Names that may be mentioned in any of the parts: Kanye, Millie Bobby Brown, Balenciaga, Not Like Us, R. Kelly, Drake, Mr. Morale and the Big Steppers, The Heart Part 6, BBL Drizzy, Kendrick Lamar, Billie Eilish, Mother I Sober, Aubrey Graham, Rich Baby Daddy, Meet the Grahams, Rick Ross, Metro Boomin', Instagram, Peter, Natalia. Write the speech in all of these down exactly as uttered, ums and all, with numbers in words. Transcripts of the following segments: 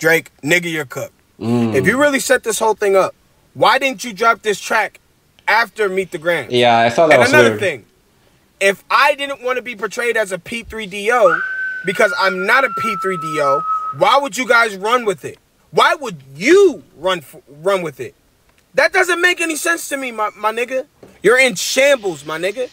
Drake, nigga, you're cooked. Mm. If you really set this whole thing up, why didn't you drop this track after Meet the Grahams? Yeah, I thought that and was another weird. thing. If I didn't want to be portrayed as a P three D O, because I'm not a P three D O, why would you guys run with it? Why would you run for, run with it? That doesn't make any sense to me, my, my nigga. You're in shambles, my nigga.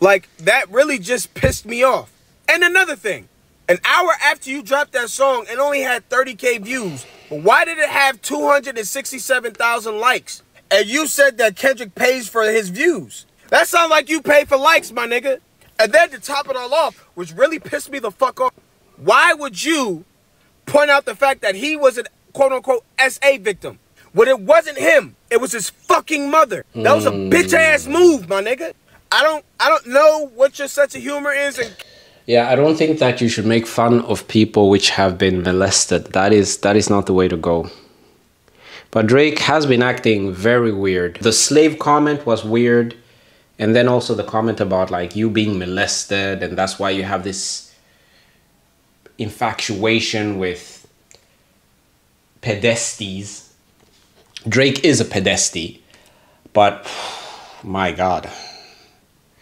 Like, that really just pissed me off. And another thing, an hour after you dropped that song, it only had thirty K views. But why did it have two hundred sixty-seven thousand likes? And you said that Kendrick pays for his views. That sounds like you pay for likes, my nigga. And then to top it all off, which really pissed me the fuck off, why would you point out the fact that he was a quote-unquote S A victim? When it wasn't him, it was his fucking mother. That was a bitch-ass move, my nigga. I don't, I don't know what your sense of humor is. And yeah, I don't think that you should make fun of people which have been molested. That is, that is not the way to go. But Drake has been acting very weird. The slave comment was weird. And then also the comment about like you being molested and that's why you have this infatuation with pedesties. Drake is a pedesty, but my God.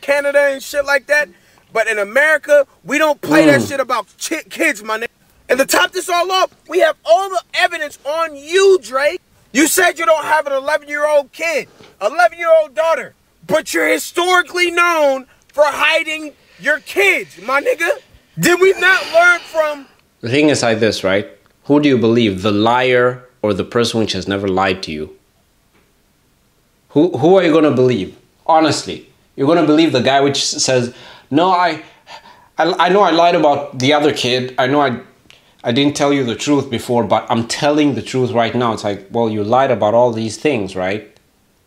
Canada and shit like that, but in America, we don't play mm. that shit about ch kids, my nigga. And to top this all up, we have all the evidence on you, Drake. You said you don't have an eleven-year-old kid, eleven-year-old daughter, but you're historically known for hiding your kids, my nigga. Did we not learn from... The thing is like this, right? Who do you believe, the liar or the person which has never lied to you? Who, who are you going to believe? Honestly, you're going to believe the guy which says, no, I, I, I know I lied about the other kid. I know I, I didn't tell you the truth before, but I'm telling the truth right now. It's like, well, you lied about all these things, right?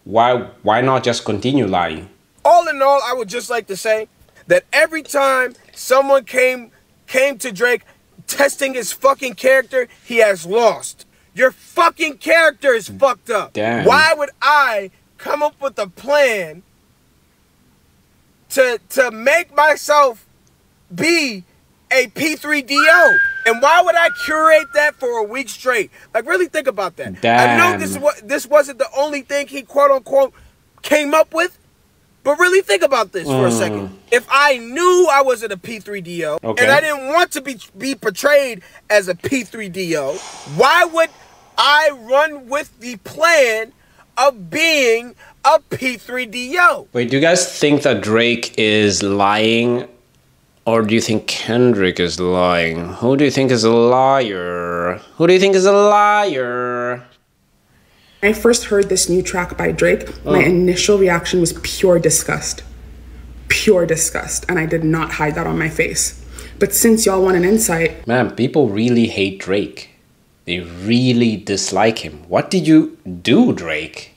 Why, why not just continue lying? All in all, I would just like to say that every time someone came, came to Drake testing his fucking character, he has lost. Your fucking character is fucked up. Damn. Why would I come up with a plan to to make myself be a P three D O? And why would I curate that for a week straight? Like, really think about that. Damn. I know this this wasn't the only thing he quote unquote came up with, but really think about this mm. for a second. If I knew I wasn't a P three D O, okay, and I didn't want to be be portrayed as a P three D O, why would I run with the plan of being a P three D O? Wait, do you guys think that Drake is lying? Or do you think Kendrick is lying? Who do you think is a liar? Who do you think is a liar? When I first heard this new track by Drake, oh. my initial reaction was pure disgust. Pure disgust. And I did not hide that on my face. But since y'all want an insight... Man, people really hate Drake. They really dislike him. What did you do, Drake?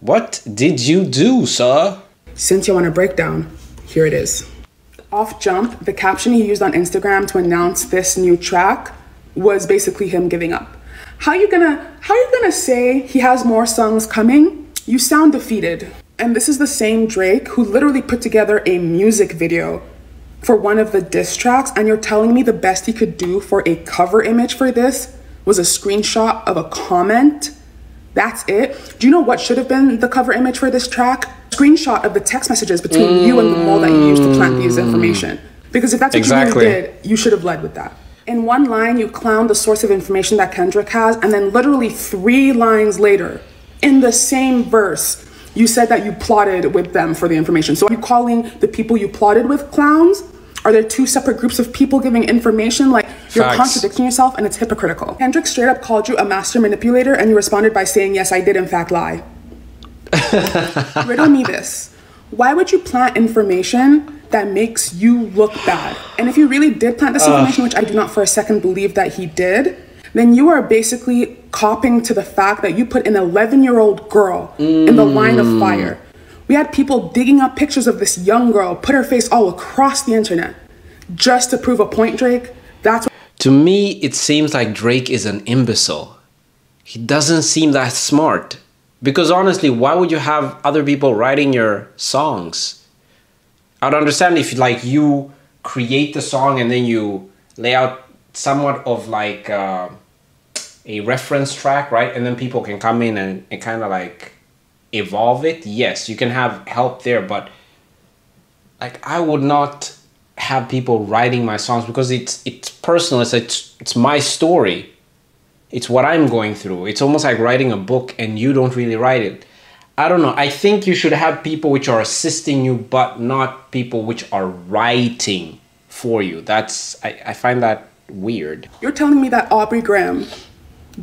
What did you do, sir? Since you want a breakdown, here it is. Off jump, the caption he used on Instagram to announce this new track was basically him giving up. How you gonna, how you gonna say he has more songs coming? You sound defeated. And this is the same Drake who literally put together a music video for one of the diss tracks, and you're telling me the best he could do for a cover image for this was a screenshot of a comment? That's it? Do you know what should have been the cover image for this track? Screenshot of the text messages between mm. you and the mole that you used to plant these information. Because if that's what exactly. you really did, you should have led with that. In one line, you clown the source of information that Kendrick has, and then literally three lines later, in the same verse, you said that you plotted with them for the information. So are you calling the people you plotted with clowns? Are there two separate groups of people giving information? Like, you're Facts. contradicting yourself, and it's hypocritical. Kendrick straight up called you a master manipulator, and you responded by saying, yes, I did in fact lie. Riddle me this. Why would you plant information that makes you look bad? And if you really did plant this information, uh, which I do not for a second believe that he did, then you are basically copping to the fact that you put an eleven-year-old girl mm. in the line of fire. We had people digging up pictures of this young girl, put her face all across the internet, just to prove a point, Drake. That's what to me, it seems like Drake is an imbecile. He doesn't seem that smart. Because honestly, why would you have other people writing your songs? I'd understand if like you create the song and then you lay out somewhat of like uh, a reference track, right? And then people can come in and, and kind of like evolve it. Yes, you can have help there, but like I would not have people writing my songs because it's it's personal. It's it's, it's my story. It's what I'm going through. It's almost like writing a book and you don't really write it. I don't know. I think you should have people which are assisting you, but not people which are writing for you. That's, I, I find that weird. You're telling me that Aubrey Graham,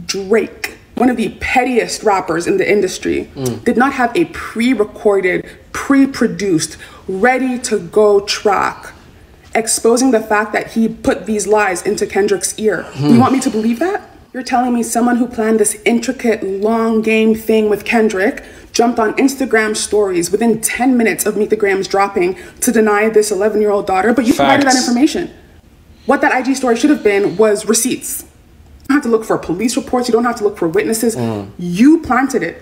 Drake, one of the pettiest rappers in the industry, mm. did not have a pre-recorded, pre-produced, ready-to-go track exposing the fact that he put these lies into Kendrick's ear. Mm. Do you want me to believe that? You're telling me someone who planned this intricate long game thing with Kendrick jumped on Instagram stories within ten minutes of Meet the Grahams dropping to deny this eleven year old daughter, but you Facts. Provided that information. What that I G story should have been was receipts. You don't have to look for police reports. You don't have to look for witnesses. Mm. You planted it.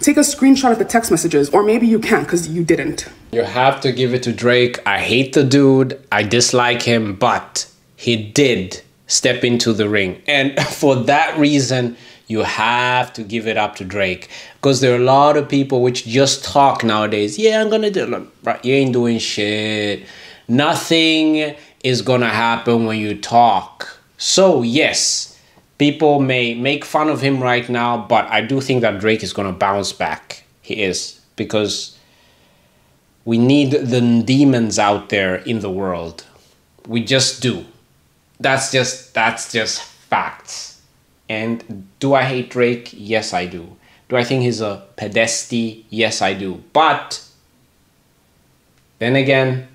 Take a screenshot of the text messages, or maybe you can't because you didn't. You have to give it to Drake. I hate the dude. I dislike him, but he did step into the ring. And for that reason, you have to give it up to Drake, because there are a lot of people which just talk nowadays. Yeah, I'm gonna do it. You ain't doing shit. Nothing is gonna happen when you talk. So yes, people may make fun of him right now, but I do think that Drake is gonna bounce back. He is, because we need the demons out there in the world. We just do. That's just, that's just facts. And do I hate Drake? Yes, I do. Do I think he's a pedesty? Yes, I do. But then again,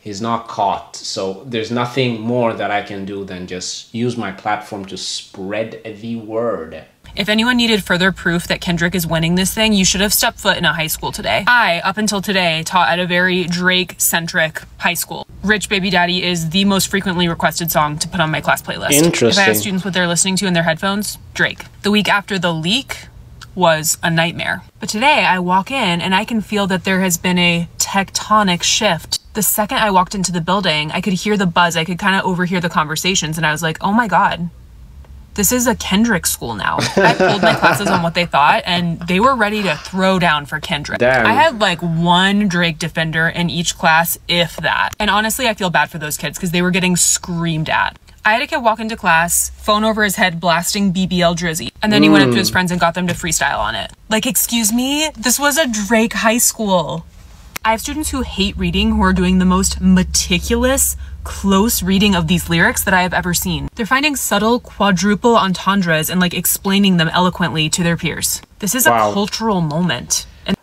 he's not caught. So there's nothing more that I can do than just use my platform to spread the word. If anyone needed further proof that Kendrick is winning this thing, you should have stepped foot in a high school today. I, up until today, taught at a very Drake-centric high school. Rich Baby Daddy is the most frequently requested song to put on my class playlist. Interesting. If I ask students what they're listening to in their headphones, Drake. The week after the leak was a nightmare. But today, I walk in and I can feel that there has been a tectonic shift. The second I walked into the building, I could hear the buzz. I could kind of overhear the conversations, and I was like, oh my God. This is a Kendrick school now. I pulled my classes on what they thought, and they were ready to throw down for Kendrick. Damn. I had like one Drake defender in each class, if that. And honestly, I feel bad for those kids because they were getting screamed at. I had a kid walk into class, phone over his head, blasting B B L Drizzy. And then he mm. went up to his friends and got them to freestyle on it. Like, excuse me, this was a Drake high school. I have students who hate reading who are doing the most meticulous, close reading of these lyrics that I have ever seen. They're finding subtle quadruple entendres and like explaining them eloquently to their peers. This is wow. a cultural moment. And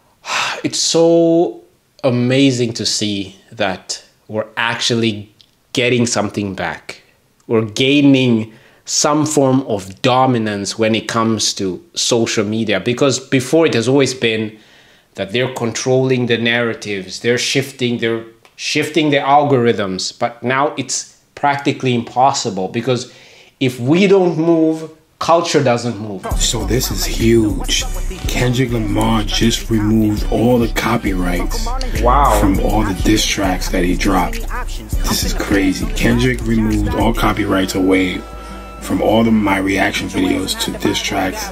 it's so amazing to see that we're actually getting something back. We're gaining some form of dominance when it comes to social media, because before it has always been that they're controlling the narratives, they're shifting, they're shifting the algorithms, but now it's practically impossible, because if we don't move, culture doesn't move. So this is huge. Kendrick Lamar just removed all the copyrights wow. from all the diss tracks that he dropped. This is crazy. Kendrick removed all copyrights away from all of my reaction videos to diss tracks,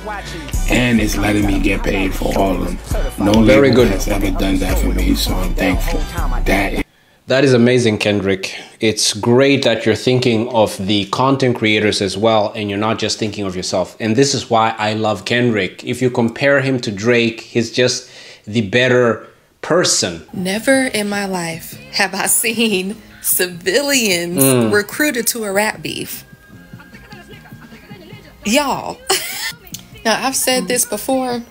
and it's letting me get paid for all of them. No Very label good. has ever done that for me, so I'm thankful. That is That is amazing, Kendrick. It's great that you're thinking of the content creators as well, and you're not just thinking of yourself. And this is why I love Kendrick. If you compare him to Drake, he's just the better person. Never in my life have I seen civilians mm. recruited to a rap beef. Y'all. Now, I've said this before.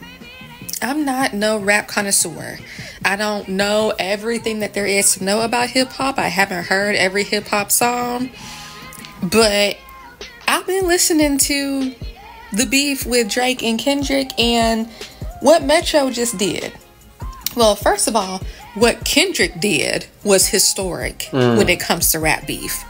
I'm not no rap connoisseur. I don't know everything that there is to know about hip-hop. I haven't heard every hip-hop song, but I've been listening to the beef with Drake and Kendrick and what Metro just did. Well, first of all, what Kendrick did was historic mm. when it comes to rap beef.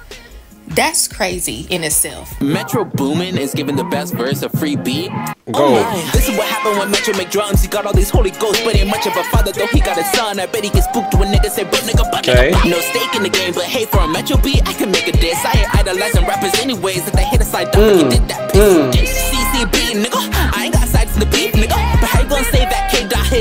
That's crazy in itself. Metro Boomin' is giving the best verse a free beat. Go. Oh, this is what happened when Metro make drums. He got all these holy ghosts, but ain't much of a father, though he got a son. I bet he gets spooked when niggas say, but nigga, but okay. nigga. No stake in the game, but hey, for a Metro beat, I can make a diss. I ain't idolizing rappers anyways. If they hit us like that, he did that piece mm. of diss.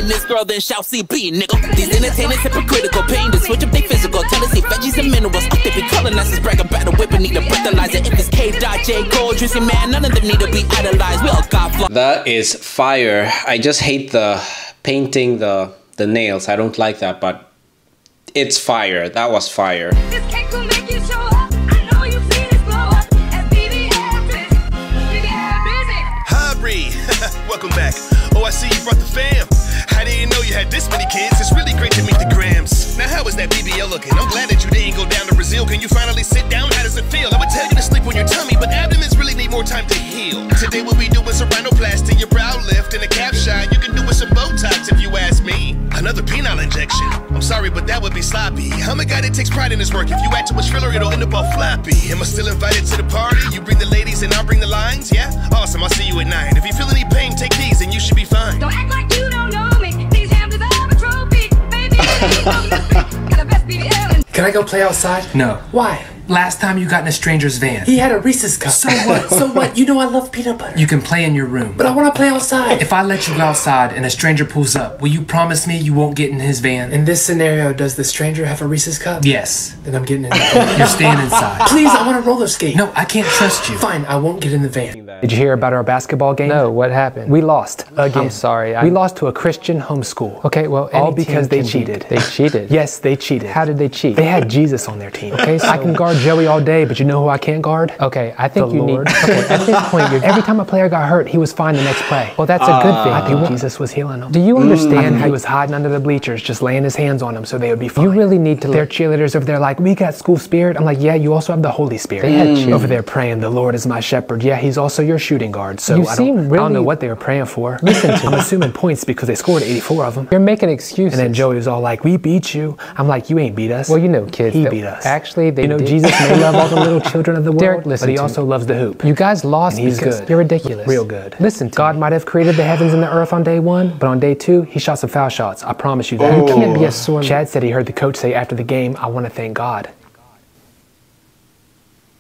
in this world, then shall see be, nigga. These entertainers hypocritical, pain to switch up they physical. Tell us see veggies and minerals. Up they be colonizers, brag about the whip and need a breathalyzer. If it's K. J. Cole, Drizzy, man, none of them need to be idolized. We all got flaws. That is fire. I just hate the painting the the nails. I don't like that, but it's fire. That was fire. This cake will make you show up. I know you've seen it blow up at B B L Drizzy. Hurry. Welcome back. Oh, I see you brought the fam. I didn't know you had this many kids. It's really great to meet the Grahams. Now how is that B B L looking? I'm glad that you didn't go down to Brazil. Can you finally sit down? How does it feel? I would tell you to sleep on your tummy, but abdomens really need more time to heal. Today what we do is a rhinoplasty, your brow lift, and a cap shine. You can do with some Botox if you ask me. Another penile injection. I'm sorry, but that would be sloppy. I'm a guy that takes pride in his work. If you add too much filler, it'll end up all floppy. Am I still invited to the party? You bring the ladies and I'll bring the lines, yeah? Awesome, I'll see you at nine. If you feel any pain, take these and you should be fine. Don't act like you don't know me. Can I go play outside? No. Why? Last time you got in a stranger's van. He had a Reese's cup. So what? So what? You know I love peanut butter. You can play in your room. But I want to play outside. If I let you go outside and a stranger pulls up, will you promise me you won't get in his van? In this scenario, does the stranger have a Reese's cup? Yes. Then I'm getting in the van. You're staying inside. Please, I want to roller skate. No, I can't trust you. Fine, I won't get in the van. Did you hear about our basketball game? No, what happened? We lost. Again. I'm sorry. I... We lost to a Christian homeschool. Okay, well, all because they cheated. They cheated? Yes, they cheated. How did they cheat? They had Jesus on their team. Okay, so I can guard Joey all day, but you know who I can't guard? Okay, I think the you Lord. Need... Okay, at this point, you're, every time a player got hurt, he was fine the next play. Well, that's uh, a good thing. I think Jesus was healing him. Do you understand mm, how he was hiding under the bleachers, just laying his hands on them so they would be fine? You really need to... Their cheerleaders over there like, we got school spirit. I'm like, yeah, you also have the Holy Spirit. They had mm. Over there praying, the Lord is my shepherd. Yeah, he's also your shooting guard, so I don't, really... I don't know what they were praying for. Listen to I'm me. Assuming points because they scored eighty-four of them. You're making excuses. And then Joey was all like, we beat you. I'm like, you ain't beat us. Well, you know, kids. He beat us. Actually, they you know, did. Jesus may love all the little children of the world, Derek, listen but he also me. Loves the hoop. You guys lost and he's good. You're ridiculous. Real good. Listen to God me. Might have created the heavens and the earth on day one, but on day two, he shot some foul shots. I promise you that. Ooh. You can't be a swimmer. Chad said he heard the coach say after the game, I want to thank God.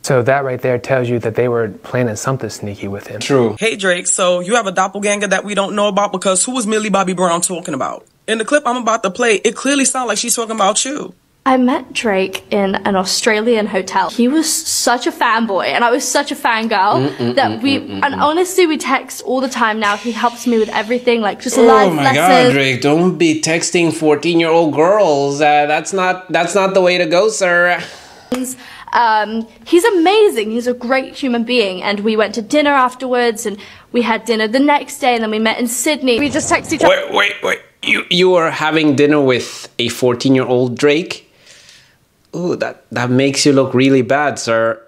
So that right there tells you that they were planning something sneaky with him. True. Hey, Drake, so you have a doppelganger that we don't know about because who was Millie Bobby Brown talking about? In the clip I'm about to play, it clearly sounds like she's talking about you. I met Drake in an Australian hotel. He was such a fanboy and I was such a fangirl mm-mm, that mm-mm, we, mm-mm, and honestly, we text all the time now. He helps me with everything, like just oh life lessons. Oh my God, Drake, don't be texting fourteen year old girls. Uh, that's not, that's not the way to go, sir. Um, he's amazing. He's a great human being. And we went to dinner afterwards and we had dinner the next day and then we met in Sydney. We just texted each other. Wait, wait, wait. You, you are having dinner with a fourteen year old Drake? Ooh, that, that makes you look really bad, sir.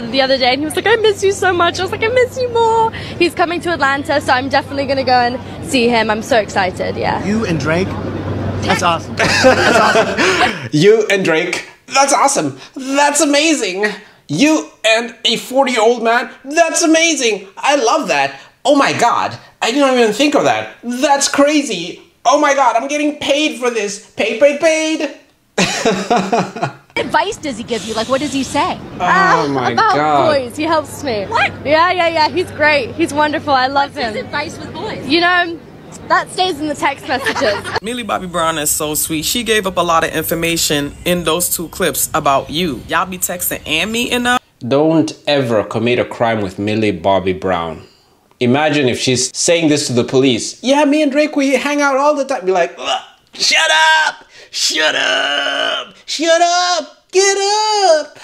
The other day, and he was like, I miss you so much. I was like, I miss you more. He's coming to Atlanta, so I'm definitely going to go and see him. I'm so excited, yeah. You and Drake? That's awesome. That's awesome. You and Drake? That's awesome. That's amazing. You and a forty year old man? That's amazing. I love that. Oh my God. I didn't even think of that. That's crazy. Oh my God, I'm getting paid for this. Paid, paid, paid. What advice does he give you? Like, what does he say? Oh uh, my about God! Boys, he helps me. What? Yeah, yeah, yeah. He's great. He's wonderful. I love What's him. His advice with boys? You know, that stays in the text messages. Millie Bobby Brown is so sweet. She gave up a lot of information in those two clips about you. Y'all be texting and meeting up. Don't ever commit a crime with Millie Bobby Brown. Imagine if she's saying this to the police. Yeah, me and Drake, we hang out all the time. Be like, ugh, shut up. Shut up! Shut up! Get up!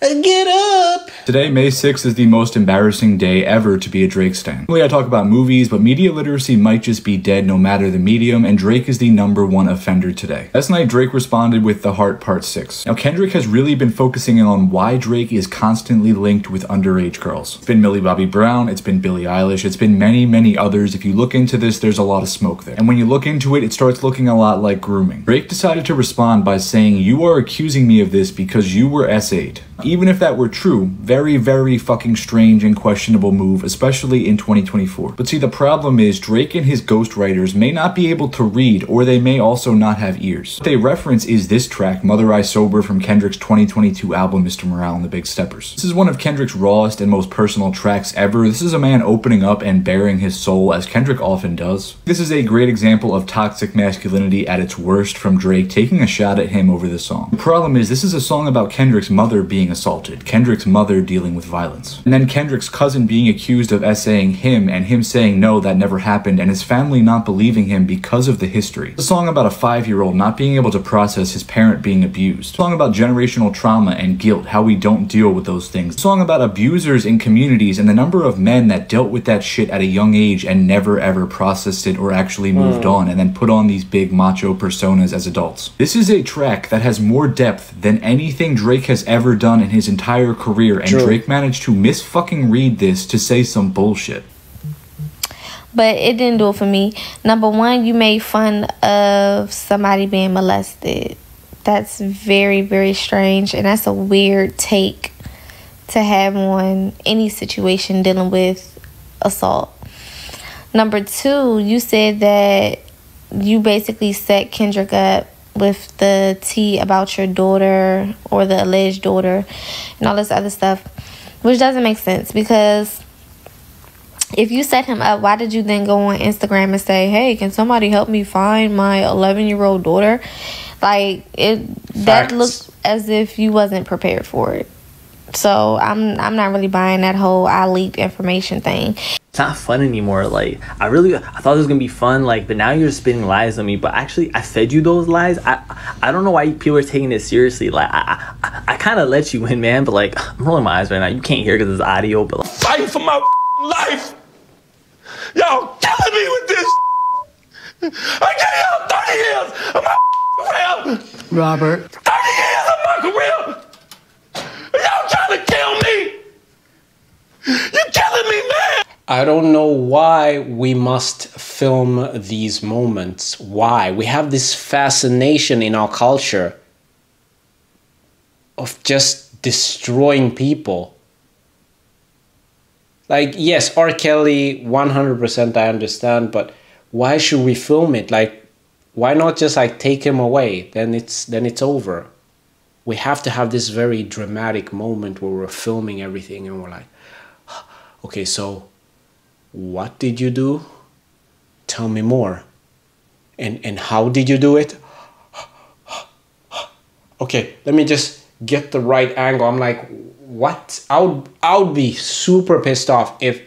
Get up! Today, May sixth, is the most embarrassing day ever to be a Drake stan. Normally I talk about movies, but media literacy might just be dead no matter the medium, and Drake is the number one offender today. Last night, Drake responded with The Heart Part six. Now, Kendrick has really been focusing in on why Drake is constantly linked with underage girls. It's been Millie Bobby Brown, it's been Billie Eilish, it's been many, many others. If you look into this, there's a lot of smoke there. And when you look into it, it starts looking a lot like grooming. Drake decided to respond by saying, you are accusing me of this because you were S A'd. even if that were true, very, very fucking strange and questionable move, especially in twenty twenty-four. But see, the problem is Drake and his ghostwriters may not be able to read, or they may also not have ears. What they reference is this track, Mother I Sober, from Kendrick's twenty twenty-two album, Mister Morale and the Big Steppers. This is one of Kendrick's rawest and most personal tracks ever. This is a man opening up and bearing his soul, as Kendrick often does. This is a great example of toxic masculinity at its worst from Drake, taking a shot at him over this song. The problem is this is a song about Kendrick's mother being assaulted, Kendrick's mother dealing with violence, and then Kendrick's cousin being accused of essaying him, and him saying no, that never happened, and his family not believing him because of the history. It's a song about a five-year-old not being able to process his parent being abused. A song about generational trauma and guilt, how we don't deal with those things. A song about abusers in communities and the number of men that dealt with that shit at a young age and never ever processed it or actually moved mm. on, and then put on these big macho personas as adults. This is a track that has more depth than anything Drake has ever done in his entire career, and True. Drake managed to mis-fucking read this to say some bullshit. But it didn't do it for me. Number one, you made fun of somebody being molested. That's very, very strange, and that's a weird take to have on any situation dealing with assault. Number two, you said that you basically set Kendrick up with the tea about your daughter, or the alleged daughter, and all this other stuff, which doesn't make sense, because if you set him up, why did you then go on Instagram and say, hey, can somebody help me find my eleven-year-old daughter? Like, it that Facts. Looks as if you wasn't prepared for it. So I'm I'm not really buying that whole I leaked information thing. It's not fun anymore. Like, I really I thought it was gonna be fun, like, but now you're just spitting lies on me. But actually, I fed you those lies. I I don't know why people are taking it seriously. Like, I I, I kind of let you in, man. But like, I'm rolling my eyes right now. You can't hear because it's audio. But like, fight for my life. Y'all killing me with this. I can't help thirty years of my career. Robert. thirty years of my career. Y'all trying to kill me. You're killing me, man. I don't know why we must film these moments. Why? We have this fascination in our culture of just destroying people. Like, yes, R. Kelly, one hundred percent I understand, but why should we film it? Like, why not just like take him away? Then it's then it's over. We have to have this very dramatic moment where we're filming everything and we're like, okay, so what did you do? Tell me more. And, and how did you do it? Okay, let me just get the right angle. I'm like, what? I would, I would be super pissed off if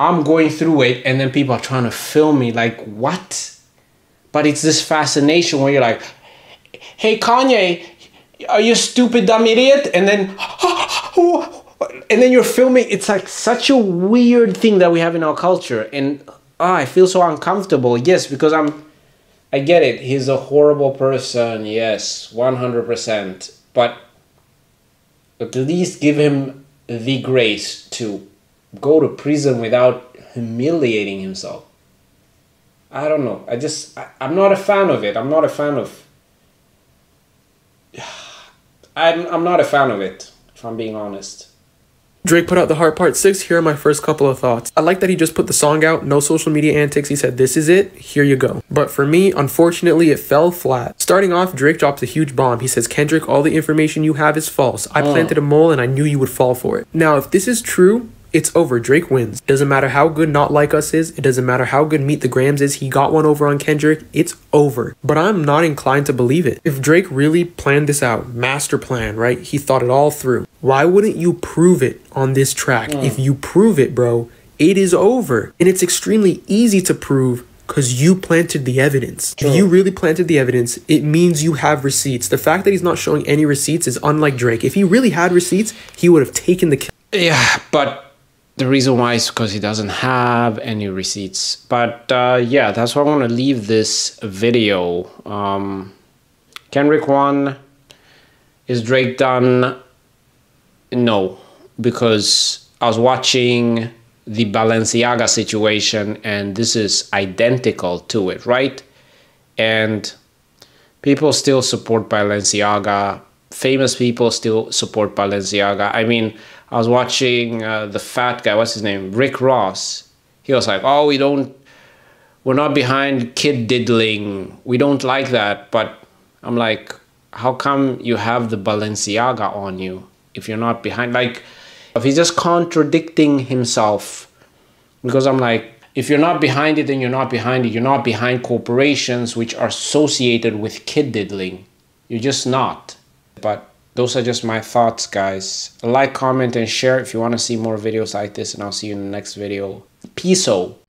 I'm going through it and then people are trying to film me. Like, what? But it's this fascination where you're like, hey, Kanye, are you stupid dumb idiot? And then, and then you're filming. It's like such a weird thing that we have in our culture. And ah, I feel so uncomfortable. Yes, because I'm, I get it. He's a horrible person. Yes, one hundred percent. But at least give him the grace to go to prison without humiliating himself. I don't know. I just, I, I'm not a fan of it. I'm not a fan of I'm, I'm not a fan of it, if I'm being honest. Drake put out The Heart Part six. Here are my first couple of thoughts. I like that he just put the song out. No social media antics. He said, this is it. Here you go. But for me, unfortunately, it fell flat. Starting off, Drake drops a huge bomb. He says, Kendrick, all the information you have is false. I planted a mole and I knew you would fall for it. Now, if this is true, it's over. Drake wins. It doesn't matter how good Not Like Us is. It doesn't matter how good Meet the Grahams is. He got one over on Kendrick. It's over. But I'm not inclined to believe it. If Drake really planned this out, master plan, right? He thought it all through. Why wouldn't you prove it on this track? Mm. If you prove it, bro, it is over. And it's extremely easy to prove because you planted the evidence. True. If you really planted the evidence, it means you have receipts. The fact that he's not showing any receipts is unlike Drake. If he really had receipts, he would have taken the kill. Yeah, but the reason why is because he doesn't have any receipts. But uh, yeah, that's why I want to leave this video. Um, Kendrick won. Is Drake done? No, because I was watching the Balenciaga situation and this is identical to it, right? And people still support Balenciaga. famous people still support Balenciaga. I mean, I was watching uh, the fat guy, what's his name? Rick Ross. He was like, oh, we don't, we're not behind kid diddling. We don't like that. But I'm like, how come you have the Balenciaga on you if you're not behind? Like, if he's just contradicting himself, because I'm like, if you're not behind it, then you're not behind it. You're not behind corporations which are associated with kid diddling. You're just not. But those are just my thoughts, guys. Like, comment, and share if you want to see more videos like this, and I'll see you in the next video. Peace out.